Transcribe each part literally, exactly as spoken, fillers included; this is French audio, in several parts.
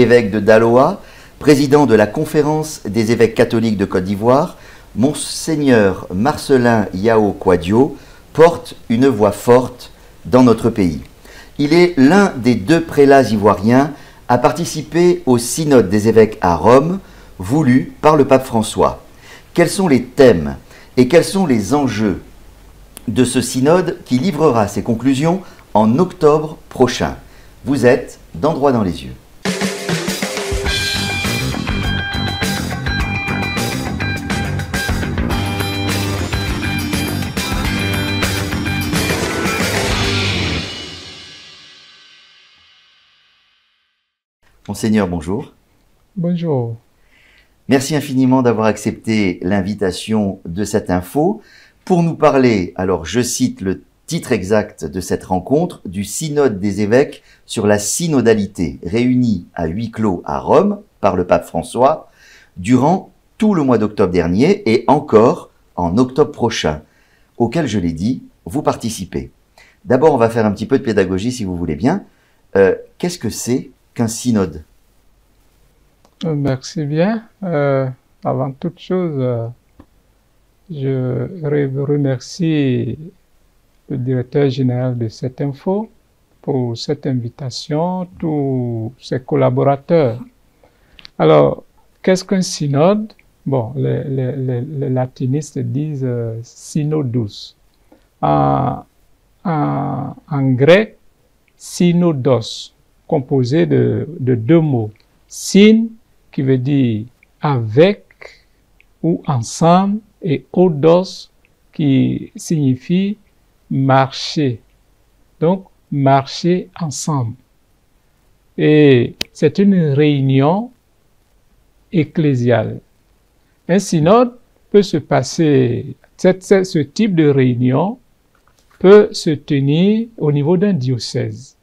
évêque de Daloa, président de la Conférence des évêques catholiques de Côte d'Ivoire, Mgr Marcelin Kouadio Yao porte une voix forte dans notre pays. Il est l'un des deux prélats ivoiriens à participer au synode des évêques à Rome, voulu par le pape François. Quels sont les thèmes et quels sont les enjeux de ce synode qui livrera ses conclusions en octobre prochain? Vous êtes dans Droit dans les yeux. Monseigneur, bonjour. Bonjour. Merci infiniment d'avoir accepté l'invitation de cette info pour nous parler, alors je cite le titre exact de cette rencontre, du synode des évêques sur la synodalité réunie à huis clos à Rome par le pape François durant tout le mois d'octobre dernier et encore en octobre prochain, auquel, je l'ai dit, vous participez. D'abord, on va faire un petit peu de pédagogie si vous voulez bien. Euh, qu'est-ce que c'est qu'un synode ? Merci bien. Euh, avant toute chose, euh, je remercie le directeur général de cette info pour cette invitation, tous ses collaborateurs. Alors, qu'est-ce qu'un synode? Bon, les, les, les, les latinistes disent euh, synodus. En, en, en grec, synodos, composé de, de deux mots. Syn, qui veut dire avec ou ensemble, et odos qui signifie marcher. Donc, marcher ensemble. Et c'est une réunion ecclésiale. Un synode peut se passer, ce type de réunion peut se tenir au niveau d'un diocèse.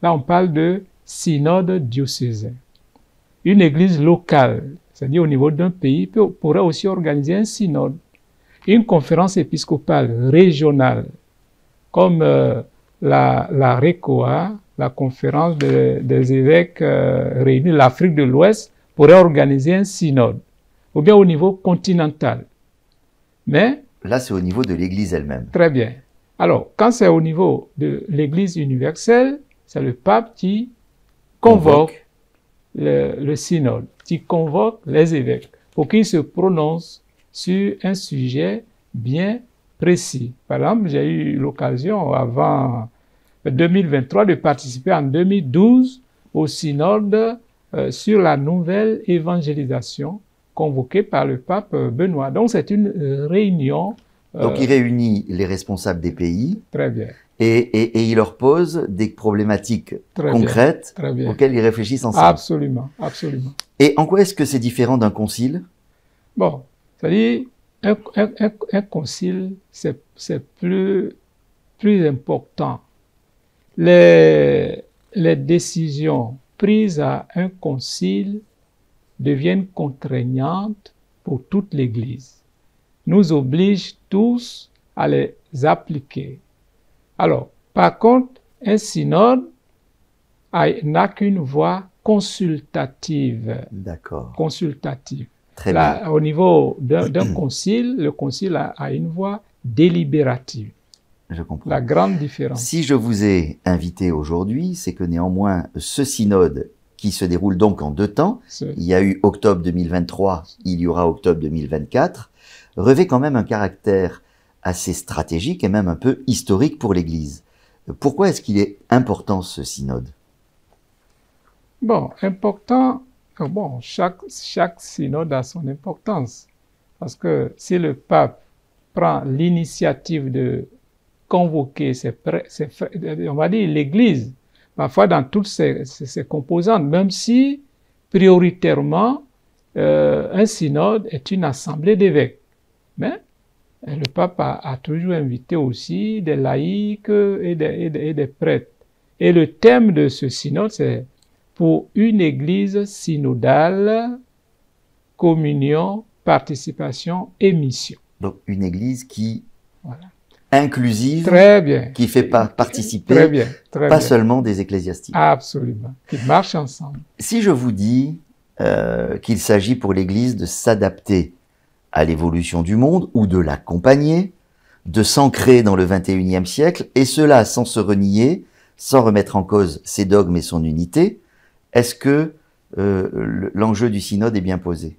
Là, on parle de synode diocésain. Une église locale, c'est-à-dire au niveau d'un pays, peut, pourrait aussi organiser un synode. Une conférence épiscopale régionale, comme euh, la, la RECOA, la conférence de, des évêques euh, réunis de l'Afrique de l'Ouest, pourrait organiser un synode, ou bien au niveau continental. Mais là, c'est au niveau de l'église elle-même. Très bien. Alors, quand c'est au niveau de l'église universelle, c'est le pape qui convoque. Convoque. Le, le synode qui convoque les évêques pour qu'ils se prononcent sur un sujet bien précis. Par exemple, j'ai eu l'occasion avant deux mille vingt-trois de participer en deux mille douze au synode euh, sur la nouvelle évangélisation convoquée par le pape Benoît. Donc c'est une réunion. Euh, Donc il réunit les responsables des pays. Très bien. Et, et, et il leur pose des problématiques très concrètes bien, bien. auxquelles ils réfléchissent ensemble. Absolument, absolument. Et en quoi est-ce que c'est différent d'un concile? Bon, c'est-à-dire, un, un, un, un concile, c'est plus, plus important. Les, les décisions prises à un concile deviennent contraignantes pour toute l'Église. Nous obligent tous à les appliquer. Alors, par contre, un synode n'a qu'une voix consultative. D'accord. Consultative. Très Là, bien. Au niveau d'un concile, le concile a, a une voix délibérative. Je comprends. La grande différence. Si je vous ai invité aujourd'hui, c'est que néanmoins, ce synode qui se déroule donc en deux temps, il y a eu octobre deux mille vingt-trois, il y aura octobre deux mille vingt-quatre, revêt quand même un caractère assez stratégique et même un peu historique pour l'Église. Pourquoi est-ce qu'il est important ce synode? Bon, important, bon, chaque, chaque synode a son importance. Parce que si le pape prend l'initiative de convoquer ses, ses, on va dire l'Église, parfois dans toutes ses, ses, ses composantes, même si prioritairement euh, un synode est une assemblée d'évêques. Mais et le pape a, a toujours invité aussi des laïcs et des, et des, et des prêtres. Et le thème de ce synode, c'est « Pour une église synodale, communion, participation et mission ». Donc une église qui voilà. inclusive, très bien, qui fait pas participer, très bien, très pas bien. Seulement des ecclésiastiques. Absolument, qui marchent ensemble. Si je vous dis euh, qu'il s'agit pour l'Église de s'adapter à l'évolution du monde ou de l'accompagner, de s'ancrer dans le vingt et unième siècle, et cela sans se renier, sans remettre en cause ses dogmes et son unité, est-ce que euh, l'enjeu du synode est bien posé?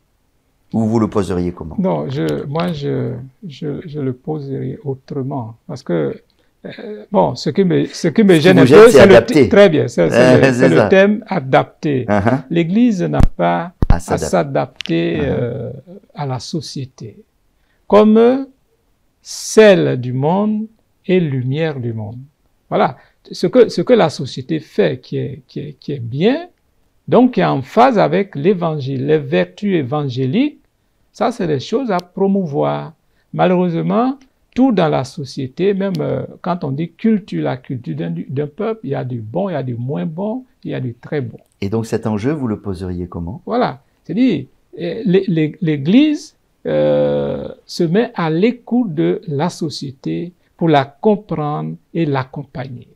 Ou vous le poseriez comment? Non, je, moi je, je, je le poserai autrement, parce que, euh, bon, ce qui me, ce qui me gêne un peu, c'est le, très bien, c'est euh, le thème adapté. Uh-huh. L'Église n'a pas à s'adapter uh-huh. euh, à la société, comme celle du monde et lumière du monde. Voilà, ce que, ce que la société fait qui est, qui est, qui est bien, donc qui est en phase avec l'évangile, les vertus évangéliques, ça c'est des choses à promouvoir. Malheureusement, tout dans la société, même euh, quand on dit culture, la culture d'un peuple, il y a du bon, il y a du moins bon, il y a du très bon. Et donc cet enjeu, vous le poseriez comment? Voilà, c'est-à-dire l'Église euh, se met à l'écoute de la société pour la comprendre et l'accompagner.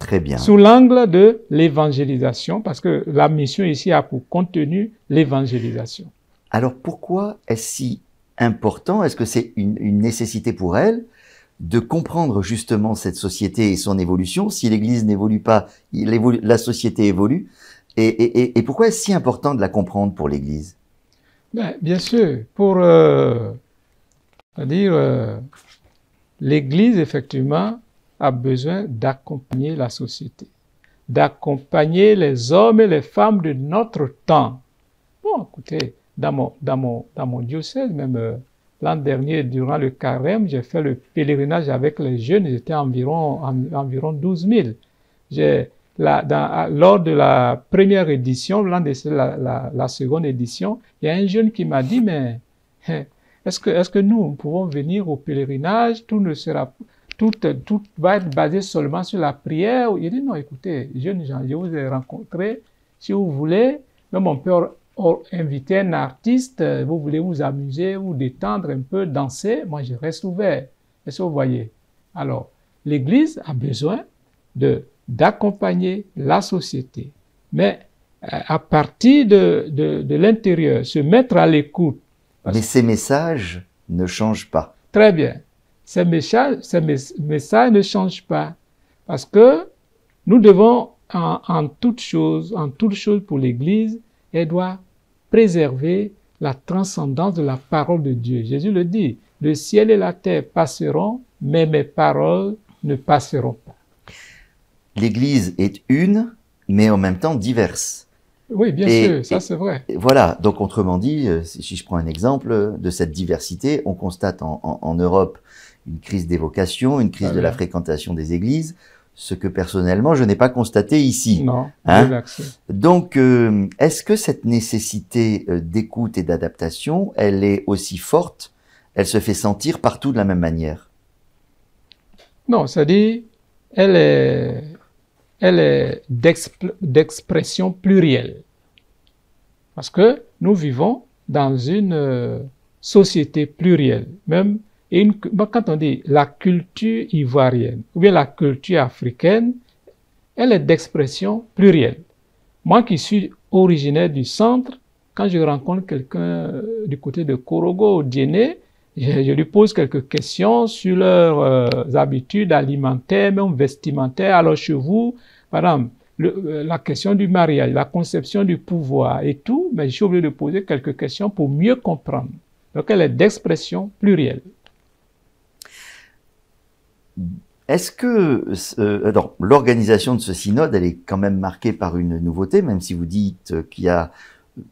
Très bien. Sous l'angle de l'évangélisation, parce que la mission ici a pour contenu l'évangélisation. Alors pourquoi est-ce si important, est-ce que c'est une, une nécessité pour elle de comprendre justement cette société et son évolution? Si l'Église n'évolue pas, il évolue, la société évolue. Et, et, et, et pourquoi est-ce si important de la comprendre pour l'Église? Ben, bien sûr, pour euh, dire euh, l'Église effectivement a besoin d'accompagner la société, d'accompagner les hommes et les femmes de notre temps. Bon, écoutez, dans mon, dans mon, dans mon diocèse, même euh, l'an dernier, durant le carême, j'ai fait le pèlerinage avec les jeunes, ils étaient environ, en, environ douze mille. La, dans, lors de la première édition, l'an de la, la, la seconde édition, il y a un jeune qui m'a dit, mais est-ce que, est-ce que nous pouvons venir au pèlerinage, tout ne sera pas... Tout, tout va être basé seulement sur la prière. Il dit non, écoutez, jeunes gens, je vous ai rencontrés. Si vous voulez, même on peut or, or, inviter un artiste. Vous voulez vous amuser, vous détendre un peu, danser. Moi, je reste ouvert. Est-ce que vous voyez? Alors, l'Église a besoin de d'accompagner la société, mais à partir de de, de l'intérieur, se mettre à l'écoute. Mais ces messages ne changent pas. Très bien. Ces messages, ces messages ne changent pas, parce que nous devons, en, en toute chose, en toute chose pour l'Église, elle doit préserver la transcendance de la parole de Dieu. Jésus le dit, le ciel et la terre passeront, mais mes paroles ne passeront pas. L'Église est une, mais en même temps diverse. Oui, bien et, sûr, ça c'est vrai. Voilà, donc autrement dit, si je prends un exemple de cette diversité, on constate en, en, en Europe une crise des vocations, une crise ah, de bien. la fréquentation des églises, ce que personnellement je n'ai pas constaté ici. Non, hein? Donc, euh, est-ce que cette nécessité d'écoute et d'adaptation, elle est aussi forte, elle se fait sentir partout de la même manière? Non, c'est-à-dire, elle est, elle est d'expression plurielle. Parce que nous vivons dans une société plurielle, même. Et une, quand on dit la culture ivoirienne ou bien la culture africaine, elle est d'expression plurielle. Moi qui suis originaire du centre, quand je rencontre quelqu'un du côté de Korogo au dîner, je, je lui pose quelques questions sur leurs euh, habitudes alimentaires, même vestimentaires. Alors chez vous, par exemple, le, euh, la question du mariage, la conception du pouvoir et tout, mais j'ai oublié de poser quelques questions pour mieux comprendre. Donc elle est d'expression plurielle. Est-ce que euh, l'organisation de ce synode, elle est quand même marquée par une nouveauté, même si vous dites qu'il y a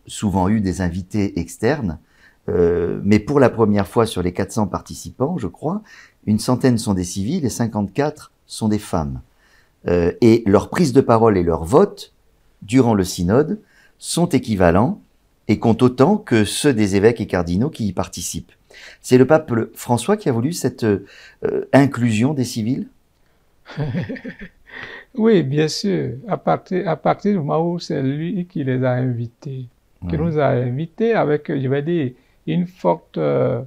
souvent eu des invités externes, euh, mais pour la première fois sur les quatre cents participants, je crois, une centaine sont des civils et cinquante-quatre sont des femmes. Euh, et leur prise de parole et leur vote durant le synode sont équivalents et comptent autant que ceux des évêques et cardinaux qui y participent. C'est le pape François qui a voulu cette euh, inclusion des civils? Oui, bien sûr. À partir, à partir du moment où c'est lui qui les a invités, qui mmh. nous a invités avec, je vais dire, une forte euh,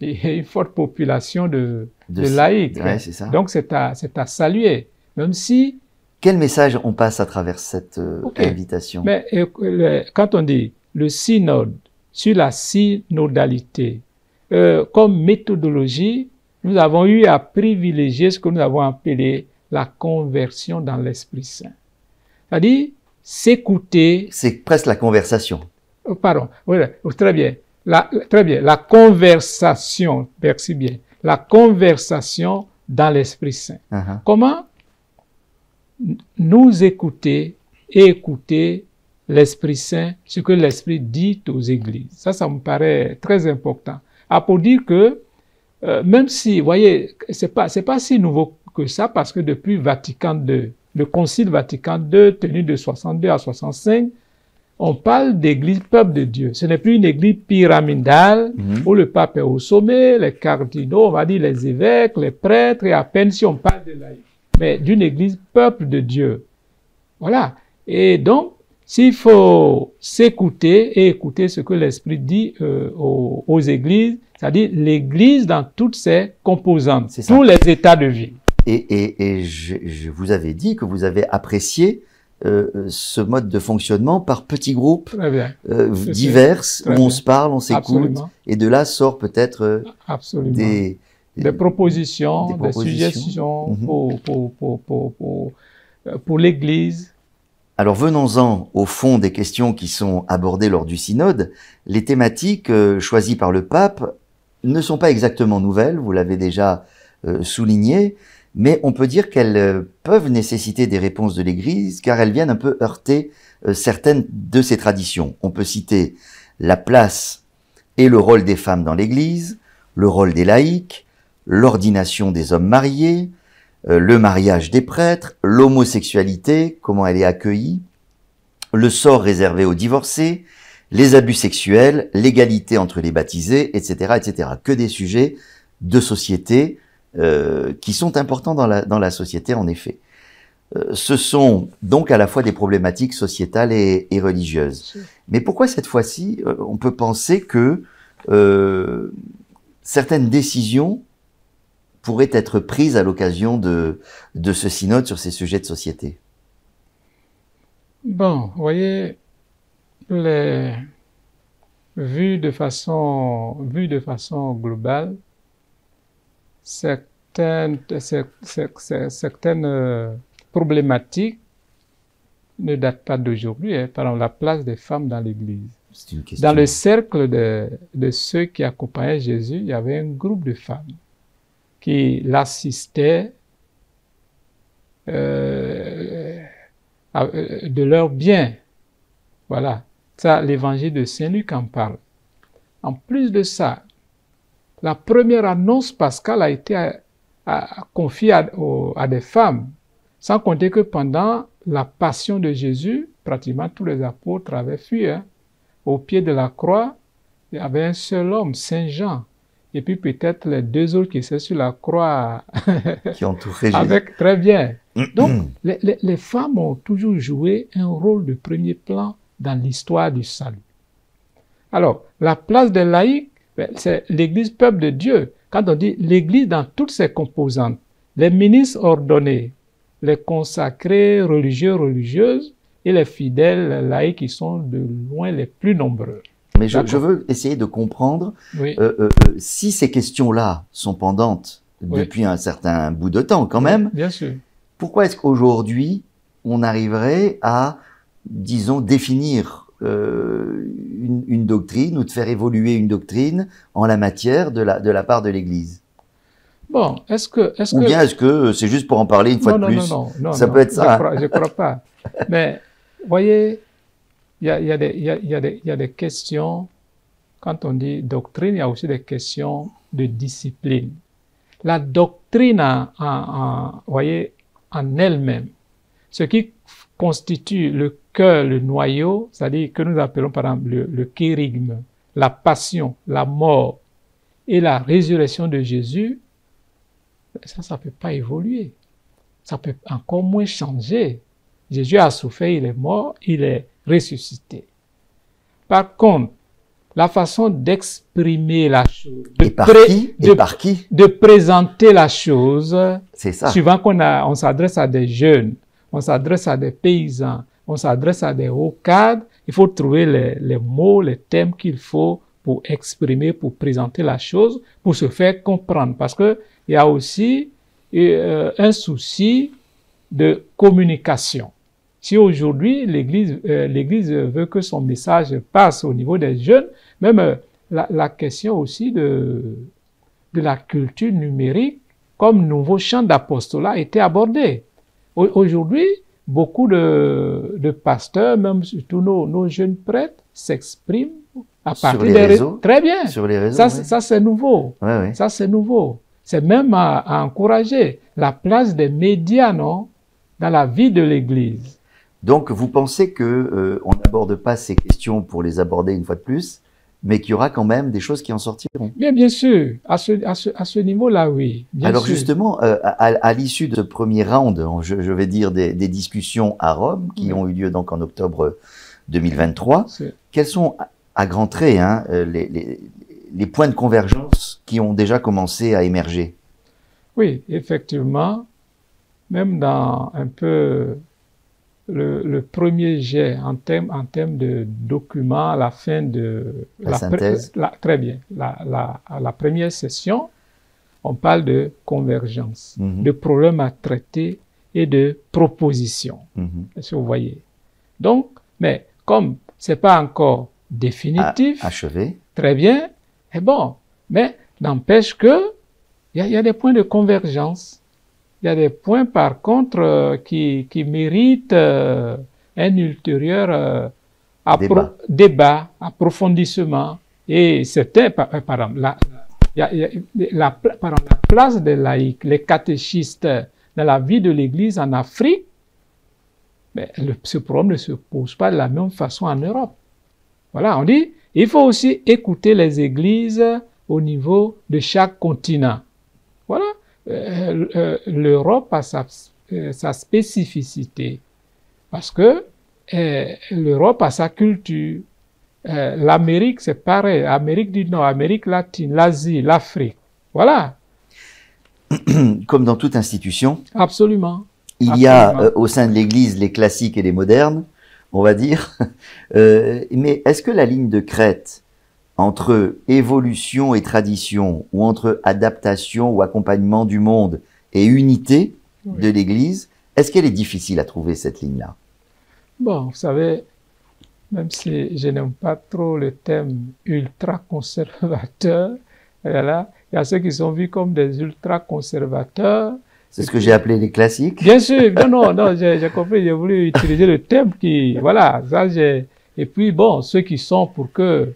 il y a une forte population de, de, de laïcs. Ouais, c'est ça. Donc c'est à, c'est à saluer, même si... Quel message on passe à travers cette euh, okay. invitation? Mais euh, le, quand on dit le synode, sur la synodalité, euh, comme méthodologie, nous avons eu à privilégier ce que nous avons appelé la conversion dans l'Esprit Saint. C'est-à-dire s'écouter... C'est presque la conversation. Oh, pardon, oui, très bien. La, très bien, la conversation, merci bien, la conversation dans l'Esprit Saint. Uh-huh. Comment nous écouter et écouter l'Esprit Saint, ce que l'Esprit dit aux églises. Ça, ça me paraît très important. Ah, pour dire que, euh, même si, vous voyez, c'est pas, c'est pas si nouveau que ça, parce que depuis Vatican deux, le concile Vatican deux, tenu de soixante-deux à soixante-cinq, on parle d'église peuple de Dieu. Ce n'est plus une église pyramidale mmh. où le pape est au sommet, les cardinaux, on va dire les évêques, les prêtres, et à peine si on parle de laïcs, mais d'une église peuple de Dieu. Voilà. Et donc, s'il faut s'écouter et écouter ce que l'Esprit dit euh, aux, aux églises, c'est-à-dire l'église dans toutes ses composantes, tous les états de vie. Et, et, et je, je vous avais dit que vous avez apprécié Euh, ce mode de fonctionnement par petits groupes euh, divers où on bien. se parle, on s'écoute, et de là sort peut-être euh, des, des propositions, des, propositions. des suggestions mm-hmm. pour, pour, pour, pour, pour, pour l'Église. Alors venons-en au fond des questions qui sont abordées lors du synode. Les thématiques euh, choisies par le pape ne sont pas exactement nouvelles, vous l'avez déjà euh, souligné, mais on peut dire qu'elles peuvent nécessiter des réponses de l'Église, car elles viennent un peu heurter certaines de ses traditions. On peut citer la place et le rôle des femmes dans l'Église, le rôle des laïcs, l'ordination des hommes mariés, le mariage des prêtres, l'homosexualité, comment elle est accueillie, le sort réservé aux divorcés, les abus sexuels, l'égalité entre les baptisés, et cetera, et cetera. Que des sujets de société, Euh, qui sont importants dans la, dans la société, en effet. Euh, ce sont donc à la fois des problématiques sociétales et, et religieuses. Mais pourquoi cette fois-ci, euh, on peut penser que euh, certaines décisions pourraient être prises à l'occasion de, de ce synode sur ces sujets de société? Bon, vous voyez, les... vu de façon, vu de façon globale, Certaines, certaines, certaines euh, problématiques ne datent pas d'aujourd'hui. Hein. Par exemple, la place des femmes dans l'Église. Dans le cercle de, de ceux qui accompagnaient Jésus, il y avait un groupe de femmes qui l'assistaient euh, de leurs biens. Voilà. Ça, l'évangile de Saint-Luc en parle. En plus de ça, la première annonce pascale a été à, à, confiée à, au, à des femmes, sans compter que pendant la passion de Jésus, pratiquement tous les apôtres avaient fui. Hein. Au pied de la croix, il y avait un seul homme, Saint Jean, et puis peut-être les deux autres qui étaient sur la croix, qui entouraient Jésus. Avec, très bien. Donc, les, les, les femmes ont toujours joué un rôle de premier plan dans l'histoire du salut. Alors, la place des laïcs, c'est l'Église peuple de Dieu. Quand on dit l'Église dans toutes ses composantes, les ministres ordonnés, les consacrés religieux, religieuses, et les fidèles laïcs qui sont de loin les plus nombreux. Mais je, je veux essayer de comprendre oui. euh, euh, si ces questions-là sont pendantes depuis oui. un certain bout de temps quand même. Oui, bien sûr. Pourquoi est-ce qu'aujourd'hui on arriverait à, disons, définir Euh, une, une doctrine ou de faire évoluer une doctrine en la matière de la, de la part de l'Église? Bon, est-ce que... Est-ce ou bien que... est-ce que c'est juste pour en parler une non, fois non, de plus non, non, non, ça non, peut non, être ça. Je ne crois, crois pas. Mais, vous voyez, il y a, y, a y, a, y, a y a des questions, quand on dit doctrine, il y a aussi des questions de discipline. La doctrine, en, en, en, voyez, en elle-même, ce qui constitue le cœur, le noyau, c'est-à-dire que nous appelons par exemple le, le kérigme, la passion, la mort et la résurrection de Jésus, ça, ça ne peut pas évoluer. Ça peut encore moins changer. Jésus a souffert, il est mort, il est ressuscité. Par contre, la façon d'exprimer la chose, de, et par qui, et de, par qui de présenter la chose. C'est ça. Suivant qu'on a, on s'adresse à des jeunes, on s'adresse à des paysans, on s'adresse à des hauts cadres, il faut trouver les, les mots, les thèmes qu'il faut pour exprimer, pour présenter la chose, pour se faire comprendre. Parce qu'il y a aussi euh, un souci de communication. Si aujourd'hui, l'Église euh, l'Église veut que son message passe au niveau des jeunes, même euh, la, la question aussi de, de la culture numérique comme nouveau champ d'apostolat a été abordée. Aujourd'hui, beaucoup de, de pasteurs, même surtout nos, nos jeunes prêtres, s'expriment à partir des réseaux. Très bien. Sur les réseaux. Ça, oui. ça c'est nouveau. Oui, oui. Ça, c'est nouveau. C'est même à, à encourager la place des médias, non, dans la vie de l'Église. Donc, vous pensez que euh, on n'aborde pas ces questions pour les aborder une fois de plus, mais qu'il y aura quand même des choses qui en sortiront. Bien, bien sûr. À ce, à ce, à ce niveau-là, oui. Bien Alors, sûr. justement, euh, à, à l'issue de ce premier round, je, je vais dire des, des discussions à Rome, qui oui. ont eu lieu donc en octobre deux mille vingt-trois, quels sont, à grands traits, hein, les, les, les points de convergence qui ont déjà commencé à émerger? Oui, effectivement. Même dans un peu le, le premier jet en termes en terme de documents, à la fin de la, la synthèse. La, très bien. La, la, à la première session, on parle de convergence, mm-hmm. de problèmes à traiter et de propositions. Mm-hmm. Si vous voyez. Donc, mais comme ce n'est pas encore définitif, à, achevé. Très bien, et bon, mais n'empêche que il y, y a des points de convergence. Il y a des points, par contre, euh, qui, qui méritent euh, un ultérieur euh, appro débat. débat, approfondissement. Et c'était, par, par exemple, la, la, la, par exemple, la place des laïcs, les catéchistes dans la vie de l'Église en Afrique, mais le, ce problème ne se pose pas de la même façon en Europe. Voilà, on dit, il faut aussi écouter les églises au niveau de chaque continent. Voilà. Euh, euh, l'Europe a sa, euh, sa spécificité parce que euh, l'Europe a sa culture. Euh, L'Amérique, c'est pareil. Amérique du Nord, Amérique latine, l'Asie, l'Afrique. Voilà. Comme dans toute institution. Absolument. Il Absolument. y a euh, au sein de l'Église les classiques et les modernes, on va dire. Euh, mais est-ce que la ligne de crête entre évolution et tradition, ou entre adaptation ou accompagnement du monde et unité oui. de l'Église, est-ce qu'elle est difficile à trouver, cette ligne-là? Bon, vous savez, même si je n'aime pas trop le thème ultra-conservateur, voilà, il y a ceux qui sont vus comme des ultra-conservateurs. C'est ce que j'ai appelé les classiques? Bien sûr, non, non, non, j'ai compris, j'ai voulu utiliser le thème qui, voilà, ça j'ai... Et puis, bon, ceux qui sont pour que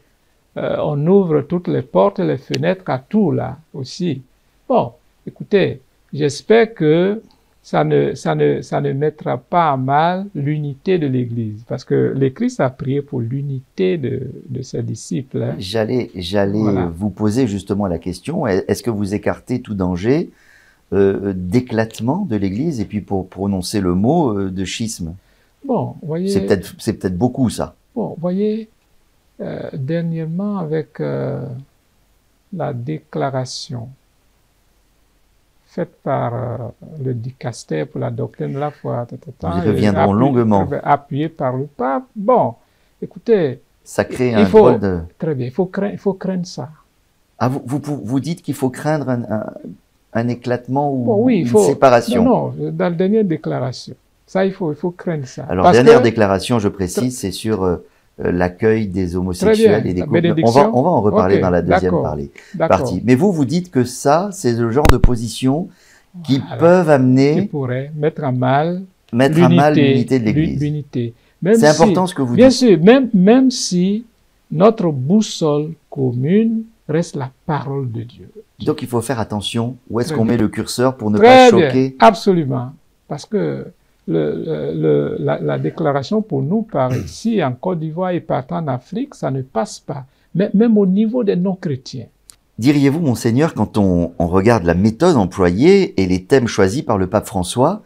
Euh, on ouvre toutes les portes et les fenêtres à tout, là, aussi. Bon, écoutez, j'espère que ça ne, ça, ne, ça ne mettra pas à mal l'unité de l'Église. Parce que le Christ a prié pour l'unité de, de ses disciples. Hein. J'allais j'allais voilà. vous poser justement la question, est-ce que vous écartez tout danger euh, d'éclatement de l'Église, et puis pour prononcer le mot, euh, de schisme? Bon, voyez... C'est peut-être c'est peut-être beaucoup, ça. Bon, voyez... Euh, dernièrement, avec euh, la déclaration faite par euh, le dicaster pour la doctrine de la foi, nous y reviendrons longuement, appuyé par le pape. Bon, écoutez, ça crée un faut, drôle de... Très bien, il faut craindre, il faut craindre ça. Ah, vous, vous, vous dites qu'il faut craindre un, un, un éclatement ou bon, oui, une faut, séparation. Non, non, dans la dernière déclaration, ça, il faut, il faut craindre ça. Alors, Parce dernière que, déclaration, je précise, c'est sur... Euh, l'accueil des homosexuels bien, et des couples. On va, on va en reparler okay, dans la deuxième parler, partie. Mais vous, vous dites que ça, c'est le genre de positions qui voilà, peuvent amener... Qui pourraient mettre à mal l'unité de l'Église. C'est si, important ce que vous bien dites. Bien sûr, même, même si notre boussole commune reste la parole de Dieu. Donc il faut faire attention où est-ce qu'on met le curseur pour ne Très pas choquer. Bien, absolument, parce que Le, le, la, la déclaration pour nous par ici, en Côte d'Ivoire et partout en Afrique, ça ne passe pas, mais, même au niveau des non-chrétiens. Diriez-vous, Monseigneur, quand on, on regarde la méthode employée et les thèmes choisis par le pape François,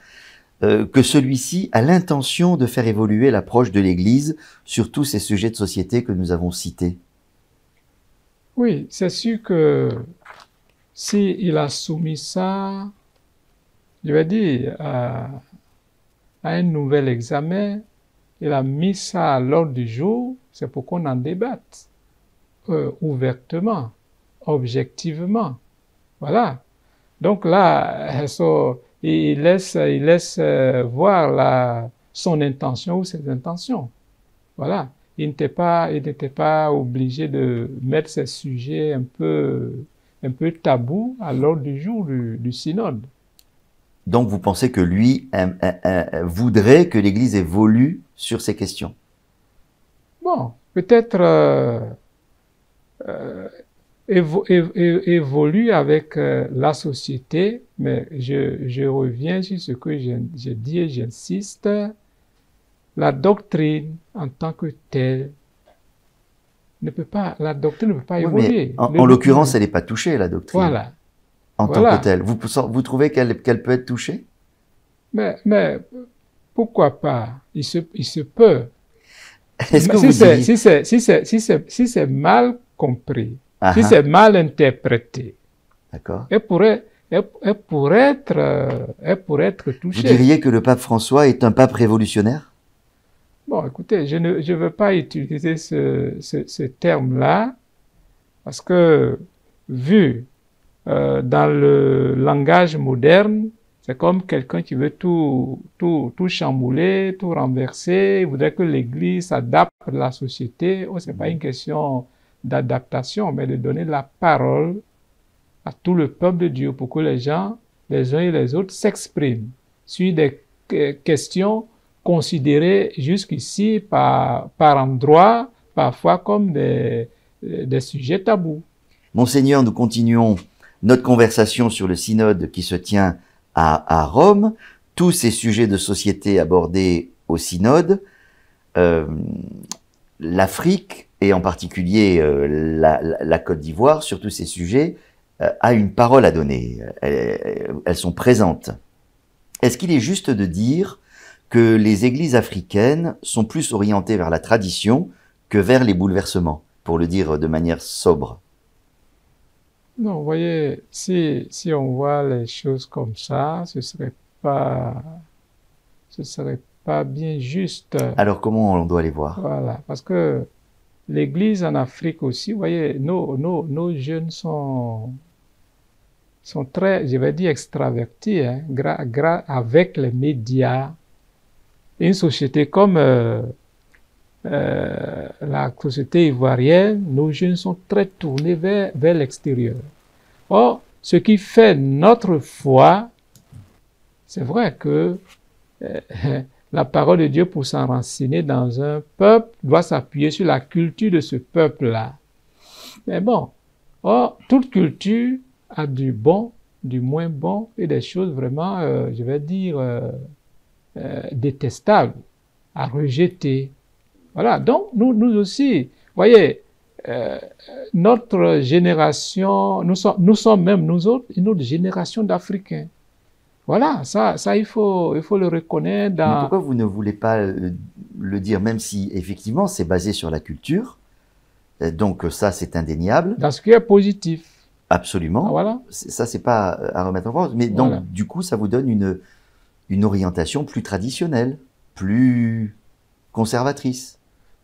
euh, que celui-ci a l'intention de faire évoluer l'approche de l'Église sur tous ces sujets de société que nous avons cités? Oui, c'est sûr que s'il a soumis ça, je vais dire, à, à un nouvel examen, il a mis ça à l'ordre du jour, c'est pour qu'on en débatte euh, ouvertement, objectivement. Voilà. Donc là, il laisse, il laisse voir la, son intention ou ses intentions. Voilà. Il n'était pas, il n'était pas obligé de mettre ces sujets un peu, un peu tabous à l'ordre du jour du, du synode. Donc vous pensez que lui euh, euh, euh, voudrait que l'Église évolue sur ces questions? Bon, peut-être euh, euh, évo évo évolue avec euh, la société, mais je, je reviens sur ce que je, je dis et j'insiste. La doctrine en tant que telle ne peut pas, la doctrine ne peut pas oui, évoluer. En, en l'occurrence, elle n'est pas touchée, la doctrine. Voilà. En voilà. tant que telle. Vous, vous trouvez qu'elle qu'elle peut être touchée? Mais, mais pourquoi pas? Il se, il se peut. Est-ce que si c'est si c'est si c'est si c'est si c'est mal compris, uh-huh. si c'est mal interprété, d'accord. Elle pourrait elle, elle pourrait être elle pourrait être touchée. Vous diriez que le pape François est un pape révolutionnaire? Bon, écoutez, je ne je veux pas utiliser ce, ce, ce terme-là, parce que vu euh, dans le langage moderne, c'est comme quelqu'un qui veut tout, tout, tout chambouler, tout renverser, il voudrait que l'Église s'adapte à la société. Oh, ce n'est pas une question d'adaptation, mais de donner la parole à tout le peuple de Dieu pour que les gens, les uns et les autres, s'expriment sur des questions considérés jusqu'ici par, par endroits, parfois comme des, des sujets tabous. Monseigneur, nous continuons notre conversation sur le synode qui se tient à, à Rome. Tous ces sujets de société abordés au synode, euh, l'Afrique et en particulier euh, la, la, la Côte d'Ivoire, sur tous ces sujets, euh, a une parole à donner. Elles, elles sont présentes. Est-ce qu'il est juste de dire que les églises africaines sont plus orientées vers la tradition que vers les bouleversements, pour le dire de manière sobre? Non, vous voyez, si, si on voit les choses comme ça, ce serait pas, ce serait pas bien juste. Alors comment on doit les voir? Voilà, parce que l'église en Afrique aussi, vous voyez, nos, nos, nos jeunes sont... sont très, je vais dire, extravertis, hein, gra, gra, avec les médias. Une société comme euh, euh, la société ivoirienne, nos jeunes sont très tournés vers, vers l'extérieur. Or, ce qui fait notre foi, c'est vrai que euh, la parole de Dieu, pour s'enraciner dans un peuple, doit s'appuyer sur la culture de ce peuple-là. Mais bon, or, toute culture a du bon, du moins bon, et des choses vraiment, euh, je vais dire... Euh, Euh, détestable, à rejeter. Voilà, donc nous, nous aussi, voyez, euh, notre génération, nous, so nous sommes même nous autres, une autre génération d'Africains. Voilà, ça, ça il, faut, il faut le reconnaître. Dans... Mais pourquoi vous ne voulez pas le, le dire, même si effectivement c'est basé sur la culture, donc ça c'est indéniable. Dans ce qui est positif. Absolument, ah, voilà. Ça c'est pas à remettre en cause, mais donc voilà. Du coup ça vous donne une... une orientation plus traditionnelle, plus conservatrice.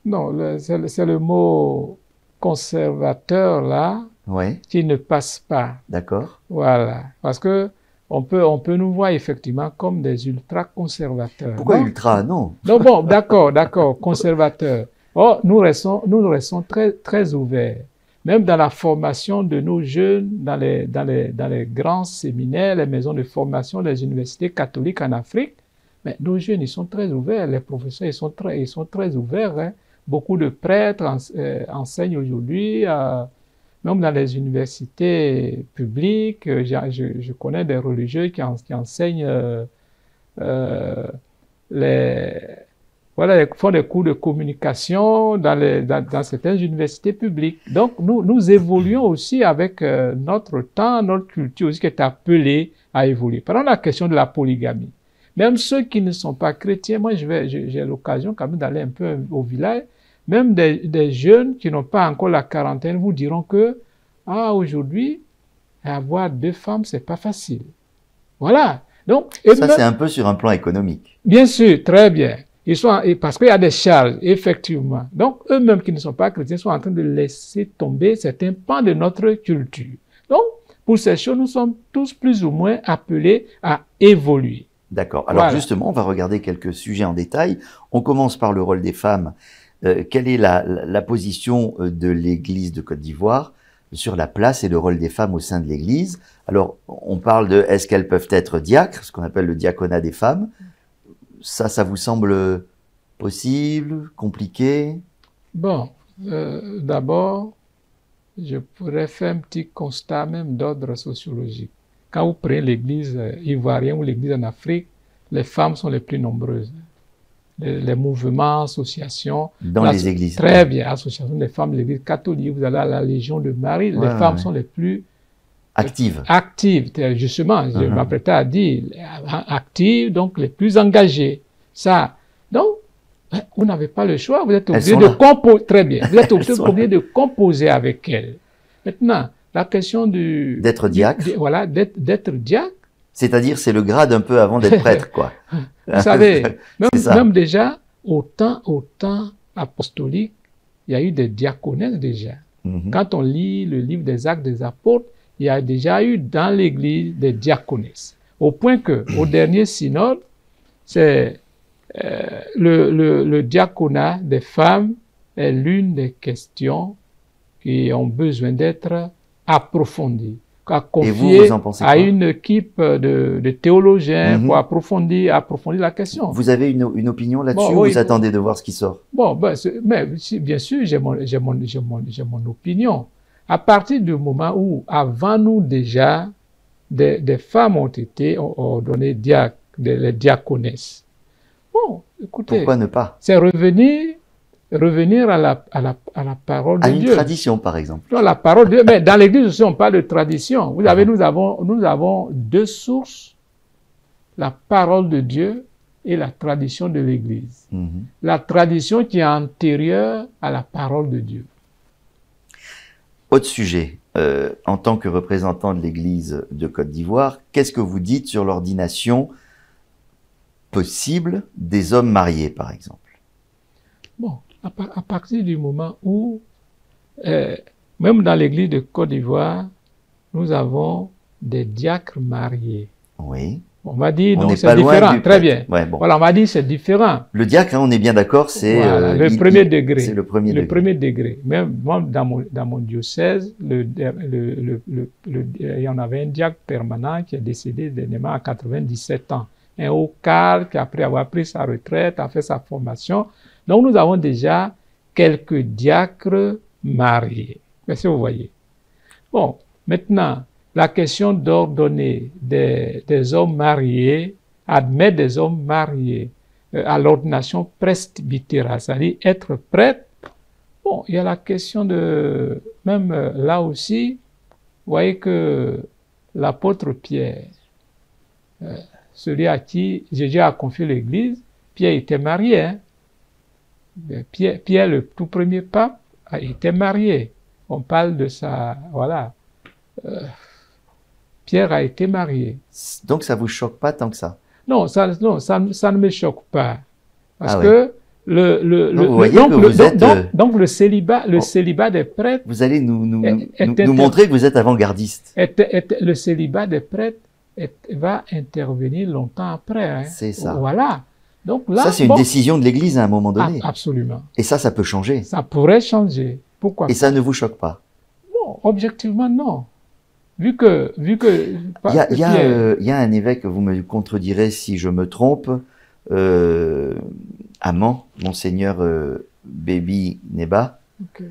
Non, c'est le, le mot conservateur là, ouais. qui ne passe pas. D'accord. Voilà, parce que on peut, on peut nous voir effectivement comme des ultra-conservateurs. Pourquoi non? Ultra, non. Non, bon, d'accord, d'accord, conservateurs. Or, nous restons, nous restons très, très ouverts. Même dans la formation de nos jeunes, dans les, dans, les, dans les grands séminaires, les maisons de formation, les universités catholiques en Afrique, mais nos jeunes, ils sont très ouverts, les professeurs, ils sont très, ils sont très ouverts. Hein. Beaucoup de prêtres ense euh, enseignent aujourd'hui, euh, même dans les universités publiques, euh, je, je connais des religieux qui, en, qui enseignent, euh, euh, les, voilà, ils font des cours de communication dans, les, dans, dans certaines universités publiques. Donc, nous, nous évoluons aussi avec euh, notre temps, notre culture aussi qui est appelée à évoluer. Pendant la question de la polygamie, même ceux qui ne sont pas chrétiens, moi, j'ai je je, l'occasion quand même d'aller un peu au village, Même des, des jeunes qui n'ont pas encore la quarantaine vous diront que ah, aujourd'hui, avoir deux femmes, c'est pas facile. Voilà. Donc, et ça, même... c'est un peu sur un plan économique. Bien sûr, très bien. Ils sont en... Parce qu'il y a des charges, effectivement. Donc, eux-mêmes qui ne sont pas chrétiens sont en train de laisser tomber certains pans de notre culture. Donc, pour ces choses, nous sommes tous plus ou moins appelés à évoluer. D'accord. Alors, voilà. Justement, on va regarder quelques sujets en détail. On commence par le rôle des femmes. Euh, quelle est la, la, la position de l'Église de Côte d'Ivoire sur la place et le rôle des femmes au sein de l'Église? Alors, on parle de est-ce qu'elles peuvent être diacres, ce qu'on appelle le diaconat des femmes. Ça, ça vous semble possible, compliqué? Bon, euh, d'abord, je pourrais faire un petit constat même d'ordre sociologique. Quand vous prenez l'Église ivoirienne ou l'Église en Afrique, les femmes sont les plus nombreuses. Les, les mouvements, associations. Dans la, les églises. Très bien, associations des femmes, l'Église catholique, vous allez à la Légion de Marie, ouais, les femmes ouais. sont les plus... Actives. Actives, justement, uh-huh. je m'apprêtais à dire, actives, donc les plus engagées. Ça, donc, vous n'avez pas le choix, vous êtes obligé de composer, très bien, vous êtes obligé de composer avec elles. Maintenant, la question du... D'être diacre. Du, voilà, d'être diacre. C'est-à-dire, c'est le grade un peu avant d'être prêtre, quoi. Vous savez, même, même déjà, au temps, au temps apostolique, il y a eu des diaconesses déjà. Mm-hmm. Quand on lit le livre des Actes des Apôtres, il y a déjà eu dans l'Église des diaconesses. Au point que, au dernier synode, c'est euh, le, le, le diaconat des femmes est l'une des questions qui ont besoin d'être approfondies. À confier vous, vous à une équipe de, de théologiens mm-hmm. pour approfondir, approfondir la question. Vous avez une, une opinion là-dessus bon, ou oui, vous attendez de voir ce qui sort? Bon, ben, mais, bien sûr, j'ai mon, j'ai mon, j'ai mon, j'ai mon opinion. À partir du moment où, avant nous déjà, des, des femmes ont été ordonnées diac, les diaconesses. Bon, écoutez. Pourquoi ne pas? C'est revenir... Revenir à la, à la, à la parole à de Dieu. À une tradition, par exemple. Non, la parole de Dieu. Mais dans l'Église aussi, on parle de tradition. Vous savez, ah. nous, avons, nous avons deux sources, la parole de Dieu et la tradition de l'Église. Mm-hmm. La tradition qui est antérieure à la parole de Dieu. Autre sujet, euh, en tant que représentant de l'Église de Côte d'Ivoire, qu'est-ce que vous dites sur l'ordination possible des hommes mariés, par exemple? Bon. À partir du moment où, euh, même dans l'Église de Côte d'Ivoire, nous avons des diacres mariés. Oui. On va dire, donc c'est différent. Très bien. Ouais, bon. Voilà, on va dire c'est différent. Le diacre, on est bien d'accord, c'est voilà, euh, le premier il, degré. C'est le premier le degré. Premier degré. Même dans mon, dans mon diocèse, le, le, le, le, le, il y en avait un diacre permanent qui est décédé dernièrement à quatre-vingt-dix-sept ans. Un haut cadre qui, après avoir pris sa retraite, a fait sa formation. Donc, nous avons déjà quelques diacres mariés. Est-ce que vous voyez? Bon, maintenant, la question d'ordonner des, des hommes mariés, admettre des hommes mariés euh, à l'ordination presbytérale, c'est-à-dire être prêtre. Bon, il y a la question de... Même euh, là aussi, vous voyez que l'apôtre Pierre... Euh, celui à qui Jésus a confié l'Église, Pierre était marié. Hein? Pierre, Pierre, le tout premier pape, était marié. On parle de sa... Voilà. Euh, Pierre a été marié. Donc, ça ne vous choque pas tant que ça? Non, ça, non, ça, ça ne me choque pas. Parce ah que... Oui. Le, le, donc, le, vous voyez donc, que vous le, êtes... Donc, donc, donc le, célibat, le célibat des prêtres... Vous allez nous, nous, est, nous, est, nous montrer que vous êtes avant-gardiste. Le célibat des prêtres va intervenir longtemps après. Hein. C'est ça. Voilà. Donc là, ça, c'est bon, une décision de l'Église à un moment donné. Absolument. Et ça, ça peut changer. Ça pourrait changer. Pourquoi? Et ça ne vous choque pas? Non, objectivement, non. Vu que... Vu que il, y a, il, y a, euh, il y a un évêque, vous me contredirez si je me trompe, euh, Amand, Monseigneur euh, Bébi Neba, okay.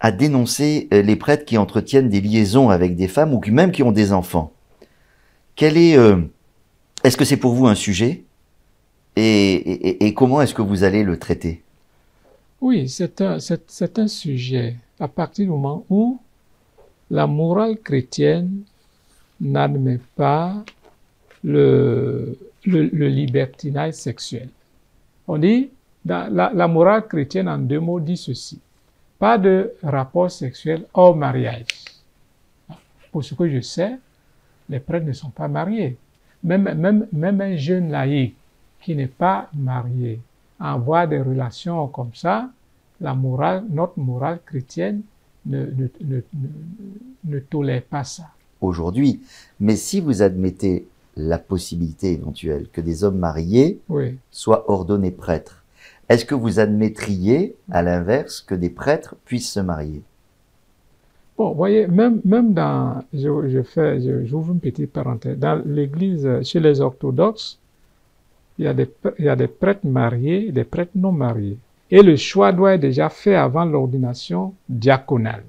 a dénoncé les prêtres qui entretiennent des liaisons avec des femmes ou qui, même qui ont des enfants. Quel est, euh, est-ce que c'est pour vous un sujet et, et, et comment est-ce que vous allez le traiter? Oui, c'est un, c'est un sujet à partir du moment où la morale chrétienne n'admet pas le, le, le libertinage sexuel. On dit, Dans la, la morale chrétienne, en deux mots, dit ceci. Pas de rapport sexuel hors mariage. Pour ce que je sais, les prêtres ne sont pas mariés. Même, même, même un jeune laïc qui n'est pas marié, avoir des relations comme ça, la morale, notre morale chrétienne ne, ne, ne, ne, ne tolère pas ça. Aujourd'hui, mais si vous admettez la possibilité éventuelle que des hommes mariés oui. soient ordonnés prêtres, est-ce que vous admettriez, à l'inverse, que des prêtres puissent se marier? Bon, vous voyez, même, même dans, je, je fais, j'ouvre une petite parenthèse, dans l'Église, chez les orthodoxes, il y a des, il y a des prêtres mariés, des prêtres non mariés. Et le choix doit être déjà fait avant l'ordination diaconale.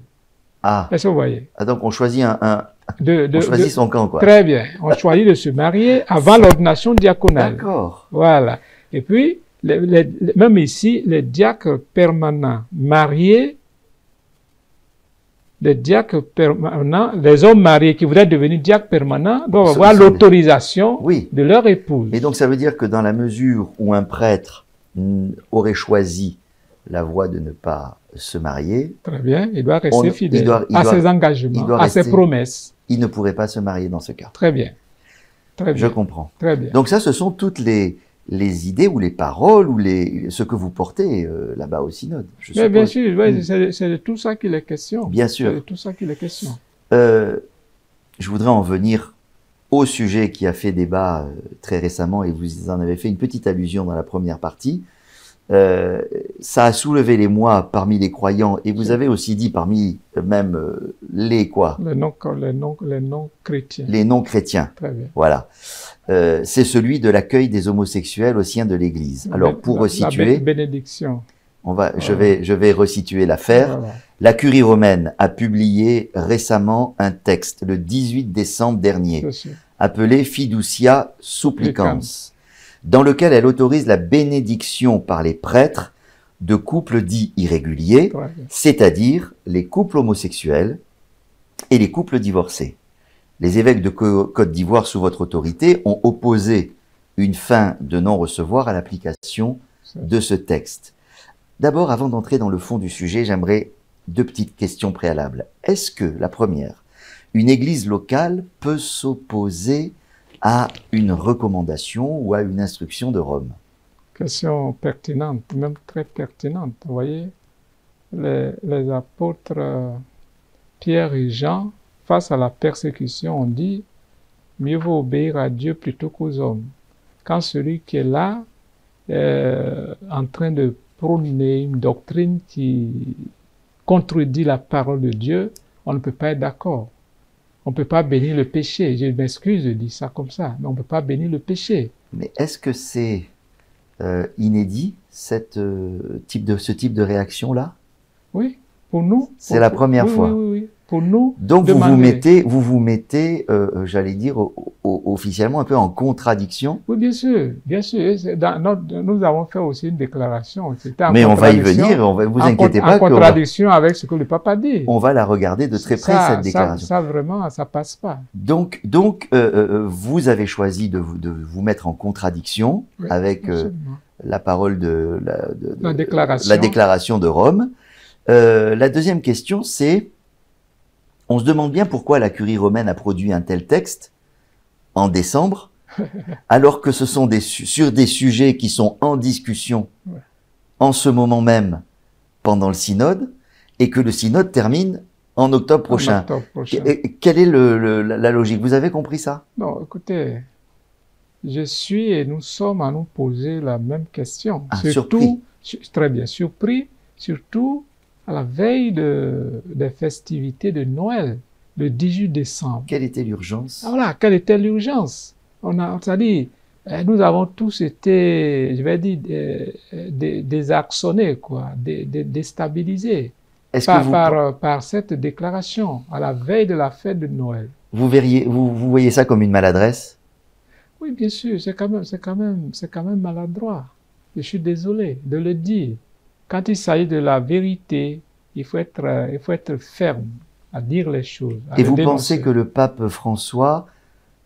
Ah. Est-ce que vous voyez? Ah, donc on choisit un... un... De, de, on choisit de, son camp, quoi. Très bien. On choisit de se marier avant l'ordination diaconale. D'accord. Voilà. Et puis, les, les, même ici, les diacres permanents mariés, les diacres permanents, les hommes mariés qui voudraient devenir diacres permanents doivent avoir l'autorisation oui. de leur épouse. Et donc, ça veut dire que dans la mesure où un prêtre aurait choisi la voie de ne pas se marier. Très bien, il doit rester on, fidèle il doit, il à doit, ses engagements, à rester, ses promesses. Il ne pourrait pas se marier dans ce cas. Très bien. Très bien. Je comprends. Très bien. Donc ça, ce sont toutes les, les idées ou les paroles ou les, ce que vous portez euh, là-bas au synode. Je Mais bien sûr, oui, mmh. c'est de tout ça qu'il est question. Bien sûr. C'est de tout ça qu'il est question. Euh, je voudrais en venir au sujet qui a fait débat euh, très récemment, et vous en avez fait une petite allusion dans la première partie. Euh, ça a soulevé les mois parmi les croyants, et vous avez aussi dit parmi même euh, les quoi les non, les, non, les non chrétiens. Les non chrétiens. Très bien. Voilà. Euh, c'est celui de l'accueil des homosexuels au sein de l'Église. Alors pour la, resituer, la bénédiction. On va, voilà. je vais, je vais resituer l'affaire. Voilà. La Curie romaine a publié récemment un texte le dix-huit décembre dernier, appelé Fiducia supplicans. Dans lequel elle autorise la bénédiction par les prêtres de couples dits irréguliers, c'est-à-dire les couples homosexuels et les couples divorcés. Les évêques de Côte d'Ivoire, sous votre autorité, ont opposé une fin de non-recevoir à l'application de ce texte. D'abord, avant d'entrer dans le fond du sujet, j'aimerais deux petites questions préalables. Est-ce que, la première, une église locale peut s'opposer à une recommandation ou à une instruction de Rome? Question pertinente, même très pertinente. Vous voyez, les, les apôtres Pierre et Jean, face à la persécution, ont dit « Mieux vaut obéir à Dieu plutôt qu'aux hommes. » Quand celui qui est là est en train de prôner une doctrine qui contredit la parole de Dieu, on ne peut pas être d'accord. On ne peut pas bénir le péché. Je m'excuse de dire ça comme ça, mais on ne peut pas bénir le péché. Mais est-ce que c'est euh, inédit, cette, euh, type de, ce type de réaction-là? Oui, pour nous. C'est la première oui, fois. Oui, oui, oui. Pour nous. Donc demander. vous vous mettez, vous vous mettez euh, j'allais dire, au, au, officiellement un peu en contradiction. Oui, bien sûr, bien sûr. Dans notre, nous avons fait aussi une déclaration. Mais on va y venir, on va, vous inquiétez pas. En contradiction avec ce que le pape a dit. On va la regarder de très près, ça, cette déclaration. Ça, ça vraiment, ça passe pas. Donc, donc euh, vous avez choisi de vous, de vous mettre en contradiction oui, avec euh, la parole de la, de, de, la, déclaration. la déclaration de Rome. Euh, la deuxième question, c'est on se demande bien pourquoi la Curie romaine a produit un tel texte en décembre, alors que ce sont des, sur des sujets qui sont en discussion ouais. en ce moment même pendant le synode, et que le synode termine en octobre prochain. En octobre prochain. Que, quelle est le, le, la logique? Vous avez compris ça? Non, écoutez, je suis et nous sommes à nous poser la même question. Ah, surtout, surpris. Très bien, surpris, surtout... à la veille de, des festivités de Noël, le dix-huit décembre. Quelle était l'urgence? ah, Voilà, quelle était l'urgence? On a, on a dit, nous avons tous été, je vais dire, désarçonnés, quoi, déstabilisés par, vous... par, par cette déclaration, à la veille de la fête de Noël. Vous, verriez, vous, vous voyez ça comme une maladresse? Oui, bien sûr, c'est quand même, c'est quand même, c'est quand même maladroit. Je suis désolé de le dire. Quand il s'agit de la vérité, il faut être, il faut être ferme à dire les choses. Et vous pensez que le pape François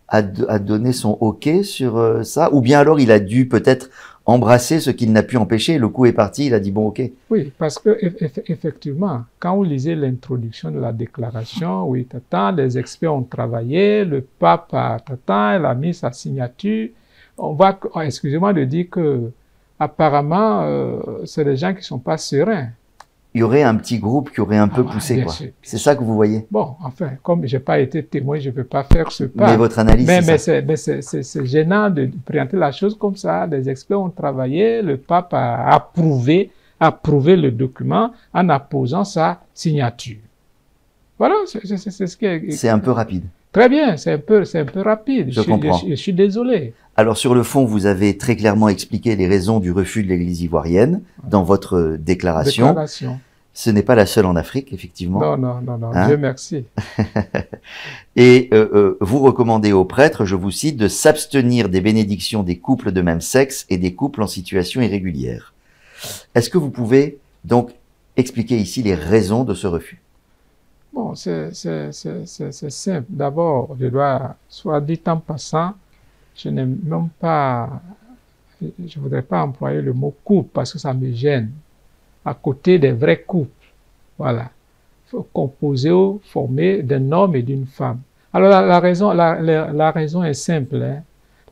a, a donné son OK sur ça? Ou bien alors il a dû peut-être embrasser ce qu'il n'a pu empêcher. Le coup est parti, il a dit bon, ok. Oui, parce que effectivement, quand vous lisez l'introduction de la déclaration, oui, tata, les experts ont travaillé, le pape tata, il a mis sa signature. On va, excusez-moi de dire que apparemment, euh, c'est des gens qui ne sont pas sereins. Il y aurait un petit groupe qui aurait un peu ah, poussé, quoi. C'est ça que vous voyez? Bon, enfin, comme je n'ai pas été témoin, je ne peux pas faire ce pas. Mais votre analyse, c'est Mais c'est gênant de présenter la chose comme ça. Des experts ont travaillé, le pape a approuvé, approuvé le document en apposant sa signature. Voilà, c'est ce qui est... C'est un peu rapide. Très bien, c'est un peu, c'est un peu rapide. Je, je comprends. Je, je suis désolé. Alors, sur le fond, vous avez très clairement expliqué les raisons du refus de l'Église ivoirienne dans votre déclaration. déclaration. Ce n'est pas la seule en Afrique, effectivement. Non, non, non, non. Hein? Dieu merci. Et euh, euh, vous recommandez aux prêtres, je vous cite, de s'abstenir des bénédictions des couples de même sexe et des couples en situation irrégulière. Est-ce que vous pouvez donc expliquer ici les raisons de ce refus? Bon, c'est simple. D'abord, je dois, soit dit en passant, je n'ai même pas, je ne voudrais pas employer le mot couple parce que ça me gêne. À côté des vrais couples, voilà, composés ou formés d'un homme et d'une femme. Alors la, la, raison, la, la, la raison est simple. Hein.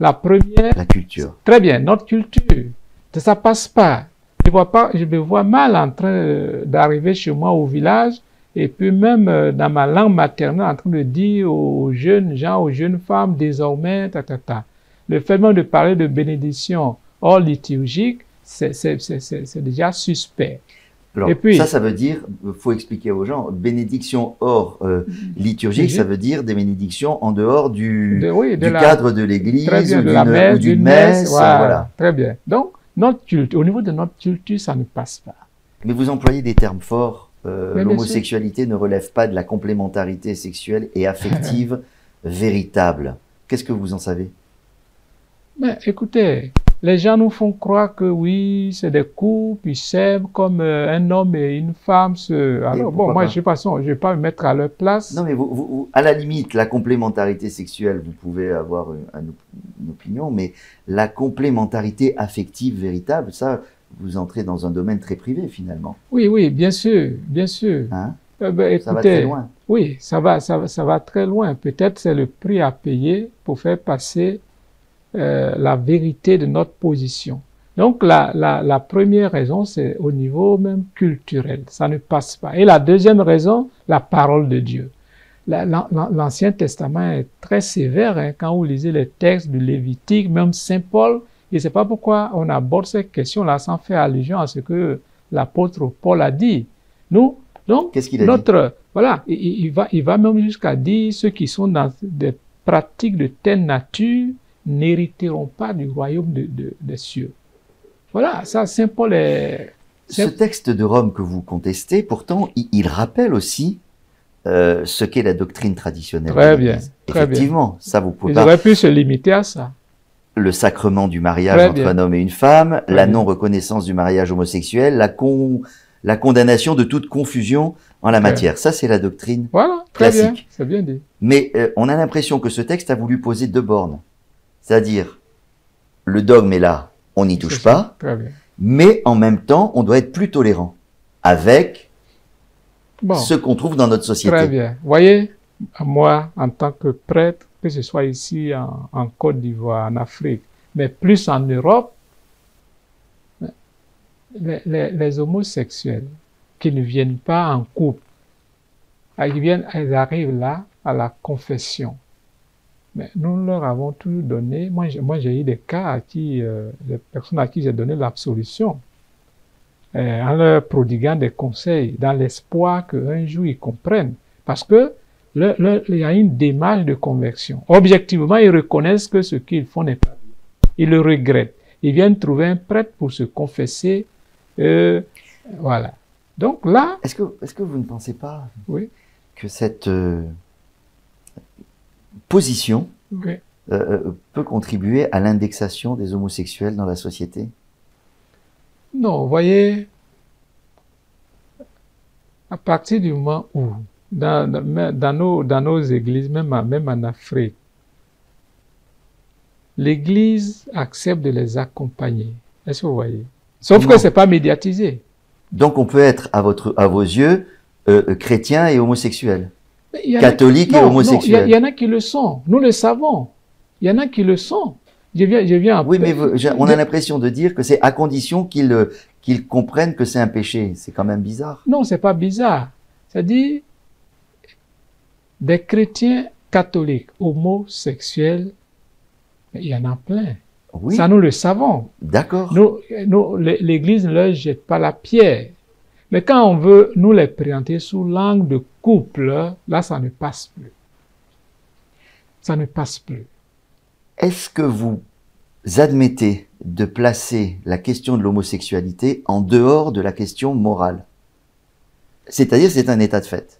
La première... La culture. Très bien, notre culture. Ça ne passe pas. Je, vois pas. je me vois mal en train d'arriver chez moi au village. Et puis même dans ma langue maternelle, en train de dire aux jeunes gens, aux jeunes femmes, désormais, ta, ta, ta. Le fait même de parler de bénédiction hors liturgique, c'est déjà suspect. Alors, et puis, ça, ça veut dire, il faut expliquer aux gens, bénédiction hors euh, liturgique, ça veut dire des bénédictions en dehors du, de, oui, de du la, cadre de l'Église ou d'une messe. messe voilà, voilà. Très bien. Donc, notre culture, au niveau de notre culture, ça ne passe pas. Mais vous employez des termes forts. Euh, L'homosexualité ne relève pas de la complémentarité sexuelle et affective véritable. Qu'est-ce que vous en savez? Mais écoutez, les gens nous font croire que oui, c'est des couples, ils s'aiment comme euh, un homme et une femme. Se... Alors, bon, moi, pas? je ne vais pas me mettre à leur place. Non, mais vous, vous, à la limite, la complémentarité sexuelle, vous pouvez avoir une, une opinion, mais la complémentarité affective véritable, ça... Vous entrez dans un domaine très privé, finalement. Oui, oui, bien sûr, bien sûr. Hein? Euh, bah, écoutez, ça va très loin. Oui, ça va, ça va, ça va très loin. Peut-être c'est le prix à payer pour faire passer euh, la vérité de notre position. Donc, la, la, la première raison, c'est au niveau même culturel. Ça ne passe pas. Et la deuxième raison, la parole de Dieu. La, la, l'Ancien Testament est très sévère. Hein, quand vous lisez les textes du Lévitique, même Saint Paul, et c'est pas pourquoi on aborde ces questions-là sans faire allusion à ce que l'apôtre Paul a dit. Nous, donc, qu'est-ce qu'il a notre, dit? Voilà, il, il, va, il va même jusqu'à dire ceux qui sont dans des pratiques de telle nature n'hériteront pas du royaume de, de, des cieux. Voilà, ça, Saint Paul est. Ce texte de Rome que vous contestez, pourtant, il, il rappelle aussi. Euh, ce qu'est la doctrine traditionnelle. Très bien. Très Effectivement, bien. ça vous pouvez. Ils pas... auraient pu se limiter à ça. Le sacrement du mariage entre un homme et une femme, la non-reconnaissance du mariage homosexuel, la, con, la condamnation de toute confusion en la matière. Ça, c'est la doctrine voilà, très classique. Bien, bien dit. Mais euh, on a l'impression que ce texte a voulu poser deux bornes. C'est-à-dire, le dogme est là, on n'y touche pas, mais en même temps, on doit être plus tolérant avec bon. ce qu'on trouve dans notre société. Très bien. Vous voyez, moi, en tant que prêtre, que ce soit ici en, en Côte d'Ivoire, en Afrique, mais plus en Europe, les, les, les homosexuels qui ne viennent pas en couple, ils, viennent, ils arrivent là à la confession. Mais nous leur avons tout donné. Moi, j'ai moi, eu des cas à qui, euh, des personnes à qui j'ai donné l'absolution, euh, en leur prodiguant des conseils, dans l'espoir qu'un jour ils comprennent. Parce que Le, le, il y a une démarche de conversion. Objectivement, ils reconnaissent que ce qu'ils font n'est pas bien. Ils le regrettent. Ils viennent trouver un prêtre pour se confesser. Euh, voilà. Donc là... Est-ce que, est-ce que vous ne pensez pas oui. que cette euh, position oui. euh, peut contribuer à l'indexation des homosexuels dans la société? Non, vous voyez, à partir du moment où Dans, dans, nos, dans nos églises, même, même en Afrique, l'Église accepte de les accompagner. Est-ce que vous voyez? Sauf non. que c'est pas médiatisé. Donc on peut être, à, votre, à vos yeux, euh, chrétien et homosexuel, catholique qui... non, et homosexuel. Il y, y en a qui le sont, nous le savons. Il y en a qui le sont. Je viens, je viens oui, mais vous, on a l'impression de dire que c'est à condition qu'ils qu'ils comprennent que c'est un péché. C'est quand même bizarre. Non, c'est pas bizarre. C'est-à-dire, des chrétiens catholiques homosexuels, il y en a plein. Oui. Ça, nous le savons. D'accord. Nous, nous, l'Église ne leur jette pas la pierre. Mais quand on veut nous les présenter sous l'angle de couple, là, ça ne passe plus. Ça ne passe plus. Est-ce que vous admettez de placer la question de l'homosexualité en dehors de la question morale? C'est-à-dire, c'est un état de fait.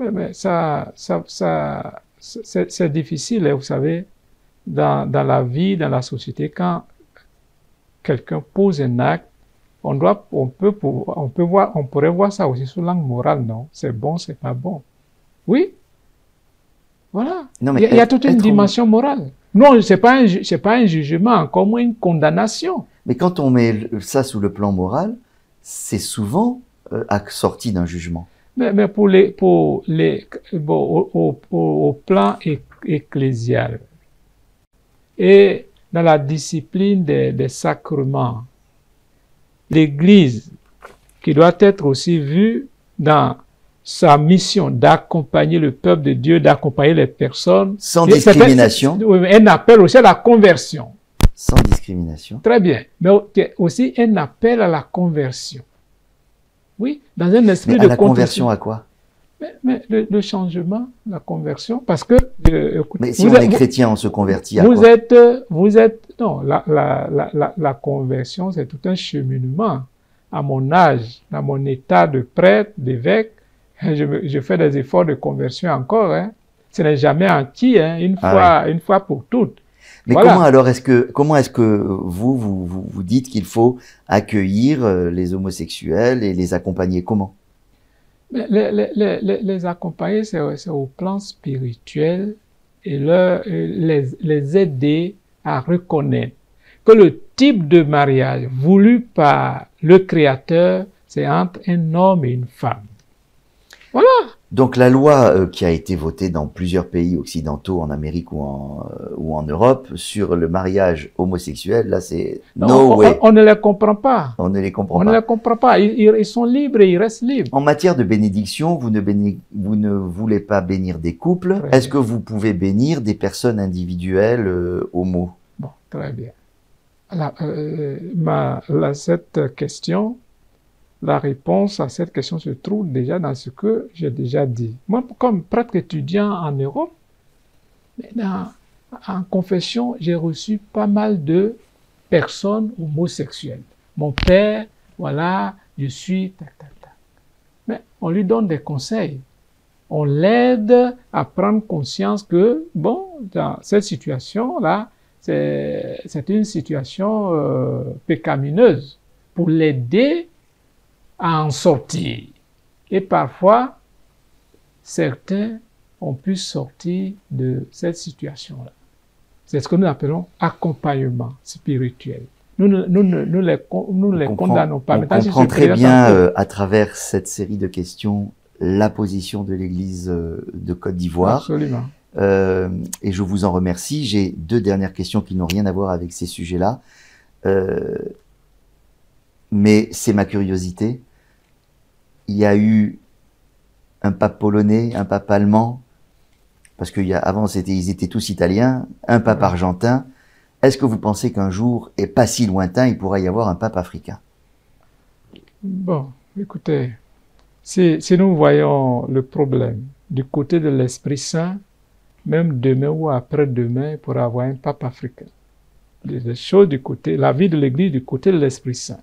Oui, mais ça, ça, ça c'est difficile, vous savez, dans, dans la vie, dans la société, quand quelqu'un pose un acte, on, doit, on, peut, on, peut voir, on pourrait voir ça aussi sous l'angle moral, non? C'est bon, c'est pas bon. Oui. Voilà. Non, mais il y a, être, il y a toute une dimension morale. Non, ce n'est pas, pas un jugement, encore moins une condamnation. Mais quand on met ça sous le plan moral, c'est souvent euh, sorti d'un jugement. Mais, mais pour les, pour les, bon, au, au, au plan ecclésial et dans la discipline des, des sacrements, l'Église, qui doit être aussi vue dans sa mission d'accompagner le peuple de Dieu, d'accompagner les personnes. Sans discrimination. Un, un appel aussi à la conversion. Sans discrimination. Très bien. Mais aussi un appel à la conversion. Oui, dans un esprit mais à de la conversion. conversion à quoi? Mais, mais le, le changement, la conversion, parce que... Euh, écoutez, mais si on êtes, est chrétien, on se convertit à vous quoi? Êtes, vous êtes... Non, la, la, la, la, la conversion, c'est tout un cheminement. À mon âge, à mon état de prêtre, d'évêque, Je, me, je fais des efforts de conversion encore. Hein. Ce n'est jamais anti, hein, une, ah fois, ouais. une fois pour toutes. Mais voilà. Comment alors est-ce que, comment est-ce que vous, vous, vous, vous dites qu'il faut accueillir les homosexuels et les accompagner? Comment? Les, les, les, les accompagner, c'est au plan spirituel et leur, les, les aider à reconnaître que le type de mariage voulu par le Créateur, c'est entre un homme et une femme. Voilà. Donc la loi euh, qui a été votée dans plusieurs pays occidentaux, en Amérique ou en, euh, ou en Europe, sur le mariage homosexuel, là c'est no way. On, on ne les comprend pas. On ne les comprend on pas. On ne les comprend pas. Ils, ils sont libres et ils restent libres. En matière de bénédiction, vous ne, béni... vous ne voulez pas bénir des couples. Est-ce que vous pouvez bénir des personnes individuelles euh, homo? Bon, très bien. La, euh, ma, la, cette question... La réponse à cette question se trouve déjà dans ce que j'ai déjà dit. Moi, comme prêtre étudiant en Europe, dans, en confession, j'ai reçu pas mal de personnes homosexuelles. Mon père, voilà, je suis, tac, tac, tac. Mais on lui donne des conseils. On l'aide à prendre conscience que, bon, dans cette situation-là, c'est une situation euh, pécamineuse. Pour l'aider à en sortir. Et parfois, certains ont pu sortir de cette situation-là. C'est ce que nous appelons accompagnement spirituel. Nous ne nous, nous, nous les, nous les condamnons pas. On Maintenant, comprend si très bien, euh, à travers cette série de questions, la position de l'Église de Côte d'Ivoire. Absolument. Euh, et je vous en remercie. J'ai deux dernières questions qui n'ont rien à voir avec ces sujets-là. Euh, Mais c'est ma curiosité. Il y a eu un pape polonais, un pape allemand, parce qu'avant ils étaient tous italiens, un pape argentin. Est-ce que vous pensez qu'un jour, et pas si lointain, il pourra y avoir un pape africain? Bon, écoutez, si, si nous voyons le problème du côté de l'Esprit Saint, même demain ou après-demain, il pourra y avoir un pape africain. Les choses du côté, la vie de l'Église du côté de l'Esprit Saint.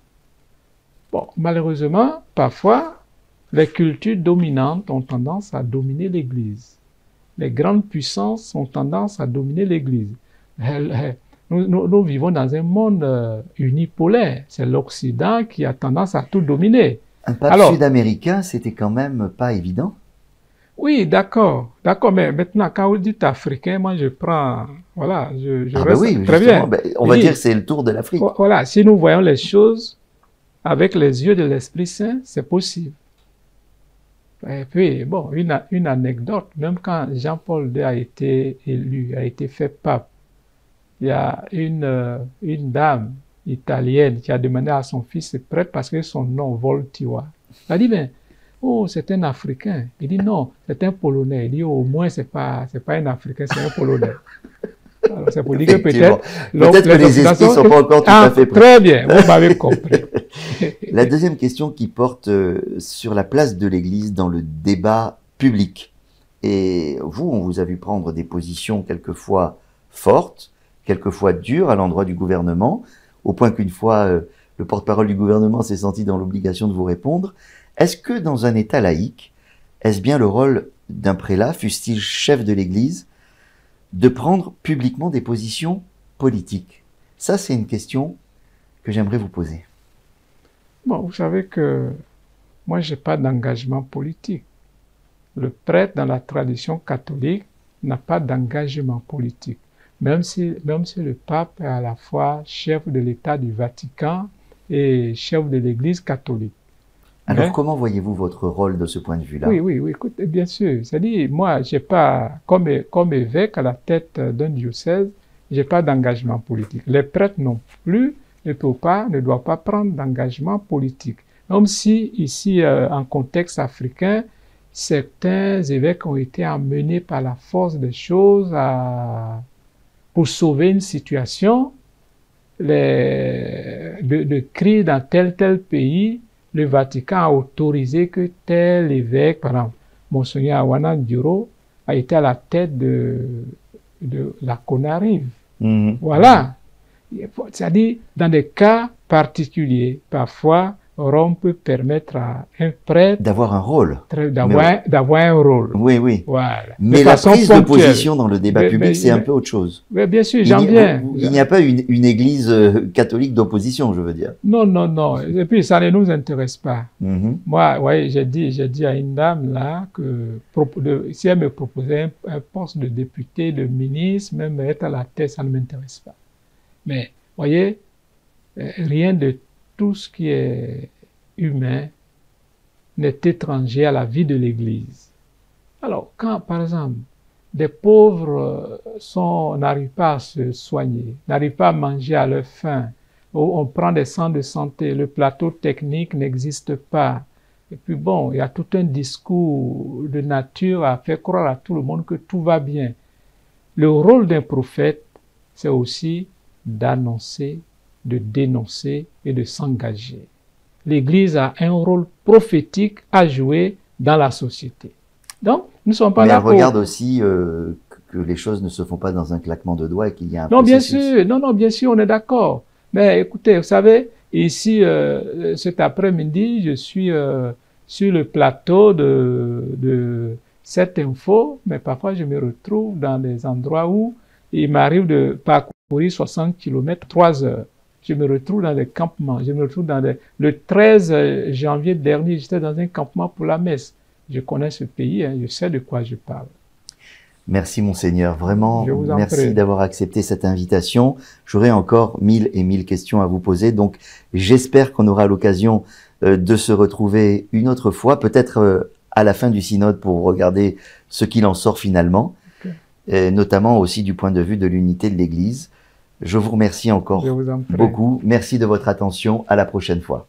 Bon, malheureusement, parfois, les cultures dominantes ont tendance à dominer l'Église. Les grandes puissances ont tendance à dominer l'Église. Nous, nous, nous vivons dans un monde euh, unipolaire. C'est l'Occident qui a tendance à tout dominer. Un pape sud-américain, c'était quand même pas évident. Oui, d'accord, d'accord, mais maintenant, quand vous dites africain, moi je prends, voilà, je, je ah reste bah oui, très bien. Bah, on va oui. dire que c'est le tour de l'Afrique. Voilà, si nous voyons les choses avec les yeux de l'Esprit Saint, c'est possible. Et puis, bon, une, une anecdote, même quand Jean-Paul deux a été élu, a été fait pape, il y a une, une dame italienne qui a demandé à son fils de prêtre parce que son nom, Voltiwa, elle a dit, ben, oh, c'est un Africain. Il dit non, c'est un Polonais. Il dit au moins, ce n'est pas, pas un Africain, c'est un Polonais. Alors, c'est pour dire que peut-être... Peut-être que les esprits ne sont pas encore tout ah, à fait prêts. Très bien, vous m'avez compris. La deuxième question qui porte sur la place de l'Église dans le débat public. Et vous, on vous a vu prendre des positions quelquefois fortes, quelquefois dures à l'endroit du gouvernement, au point qu'une fois, le porte-parole du gouvernement s'est senti dans l'obligation de vous répondre. Est-ce que dans un État laïque, est-ce bien le rôle d'un prélat, fût-il chef de l'Église, de prendre publiquement des positions politiques? Ça, c'est une question que j'aimerais vous poser. Bon, vous savez que moi, je n'ai pas d'engagement politique. Le prêtre, dans la tradition catholique, n'a pas d'engagement politique. Même si, même si le pape est à la fois chef de l'État du Vatican et chef de l'Église catholique. Alors, mais, comment voyez-vous votre rôle de ce point de vue-là? Oui, oui, oui, écoute, bien sûr. C'est-à-dire, moi, j'ai pas, comme, comme évêque à la tête d'un diocèse, je n'ai pas d'engagement politique. Les prêtres non plus ne peuvent pas, ne doivent pas prendre d'engagement politique. Même si, ici, euh, en contexte africain, certains évêques ont été amenés par la force des choses à, pour sauver une situation, les, de, de crise dans tel, tel pays. Le Vatican a autorisé que tel évêque, par exemple, Mgr Awanaduro, a été à la tête de, de la Conarive. Mmh. Voilà. C'est-à-dire, dans des cas particuliers, parfois, Rome peut permettre à un prêtre... D'avoir un rôle. D'avoir oui. un rôle. Oui, oui. Voilà. Mais de la prise de position dans le débat mais, public, c'est un peu autre chose. Mais bien sûr, j'en viens. Il n'y a pas une, une église catholique d'opposition, je veux dire. Non, non, non. Et puis, ça ne nous intéresse pas. Mm-hmm. Moi, ouais, j'ai dit, j'ai dit à une dame, là, que de, si elle me proposait un, un poste de député, de ministre, même être à la tête, ça ne m'intéresse pas. Mais, voyez, rien de tout ce qui est humain n'est étranger à la vie de l'Église. Alors, quand, par exemple, des pauvres n'arrivent pas à se soigner, n'arrivent pas à manger à leur faim, on prend des centres de santé, le plateau technique n'existe pas, et puis bon, il y a tout un discours de nature à faire croire à tout le monde que tout va bien. Le rôle d'un prophète, c'est aussi d'annoncer, de dénoncer et de s'engager. L'Église a un rôle prophétique à jouer dans la société. Donc, nous ne sommes pas là pour... Mais elle regarde aussi euh, que les choses ne se font pas dans un claquement de doigts et qu'il y a un non, processus. Bien sûr, non, non, bien sûr, on est d'accord. Mais écoutez, vous savez, ici, euh, cet après-midi, je suis euh, sur le plateau de, de cette info, mais parfois je me retrouve dans des endroits où il m'arrive de parcourir soixante kilomètres, trois heures. Je me retrouve dans des campements. Je me retrouve dans des... Le treize janvier dernier, j'étais dans un campement pour la messe. Je connais ce pays, hein, je sais de quoi je parle. Merci Monseigneur, vraiment, merci d'avoir accepté cette invitation. J'aurais encore mille et mille questions à vous poser, donc j'espère qu'on aura l'occasion euh, de se retrouver une autre fois, peut-être euh, à la fin du synode pour regarder ce qu'il en sort finalement. Et notamment aussi du point de vue de l'unité de l'Église. Je vous remercie encore beaucoup. Merci de votre attention. À la prochaine fois.